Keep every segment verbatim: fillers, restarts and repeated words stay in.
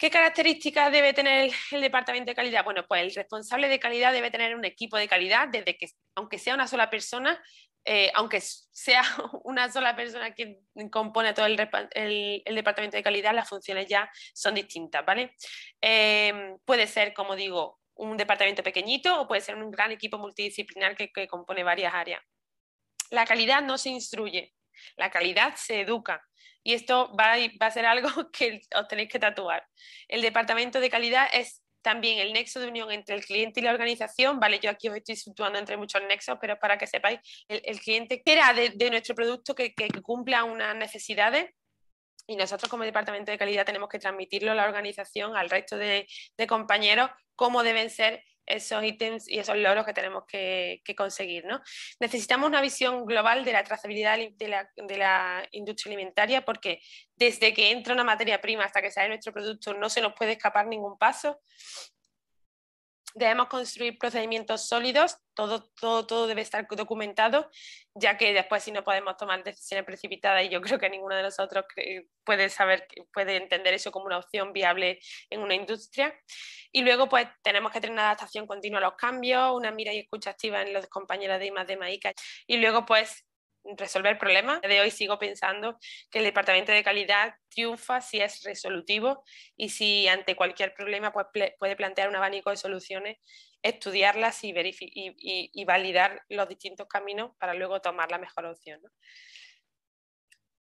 ¿Qué características debe tener el departamento de calidad? Bueno, pues el responsable de calidad debe tener un equipo de calidad, desde que, aunque sea una sola persona, eh, aunque sea una sola persona que compone todo el, el, el departamento de calidad, las funciones ya son distintas, ¿vale? Eh, puede ser, como digo, un departamento pequeñito o puede ser un gran equipo multidisciplinar que, que compone varias áreas. La calidad no se instruye, la calidad se educa. Y esto va a, va a ser algo que os tenéis que tatuar. El departamento de calidad es también el nexo de unión entre el cliente y la organización, ¿vale? Yo aquí os estoy situando entre muchos nexos, pero para que sepáis, el, el cliente espera de, de nuestro producto que, que cumpla unas necesidades y nosotros como departamento de calidad tenemos que transmitirlo a la organización, al resto de, de compañeros, cómo deben ser esos ítems y esos logros que tenemos que, que conseguir, ¿no? Necesitamos una visión global de la trazabilidad de la, de la industria alimentaria, porque desde que entra una materia prima hasta que sale nuestro producto no se nos puede escapar ningún paso. Debemos construir procedimientos sólidos, todo, todo, todo debe estar documentado, ya que después si no podemos tomar decisiones precipitadas, y yo creo que ninguno de nosotros puede saber, puede entender eso como una opción viable en una industria. Y luego pues tenemos que tener una adaptación continua a los cambios, una mira y escucha activa en los compañeros de I más D más I C A. Y luego pues resolver problemas. De hoy sigo pensando que el departamento de calidad triunfa si es resolutivo y si ante cualquier problema pues, puede plantear un abanico de soluciones, estudiarlas y, y, y, y validar los distintos caminos para luego tomar la mejor opción, ¿no?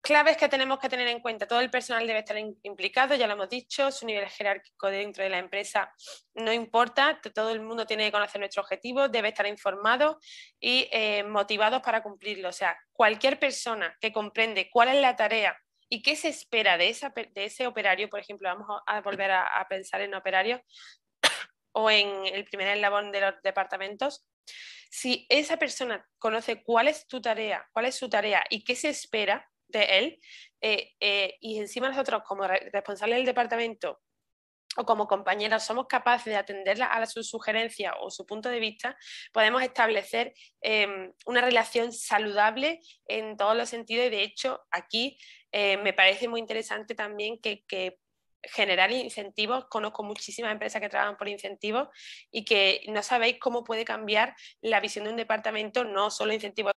Claves que tenemos que tener en cuenta. Todo el personal debe estar implicado, ya lo hemos dicho, su nivel jerárquico dentro de la empresa no importa, todo el mundo tiene que conocer nuestro objetivo, debe estar informado y eh, motivados para cumplirlo. O sea, cualquier persona que comprende cuál es la tarea y qué se espera de, esa, de ese operario, por ejemplo, vamos a volver a, a pensar en operarios o en el primer eslabón de los departamentos. Si esa persona conoce cuál es tu tarea, cuál es su tarea y qué se espera de él, eh, eh, y encima nosotros como responsables del departamento o como compañeros somos capaces de atender a la, su sugerencia o su punto de vista, podemos establecer eh, una relación saludable en todos los sentidos. Y de hecho aquí eh, me parece muy interesante también que, que generar incentivos. Conozco muchísimas empresas que trabajan por incentivos y que no sabéis cómo puede cambiar la visión de un departamento, no solo incentivos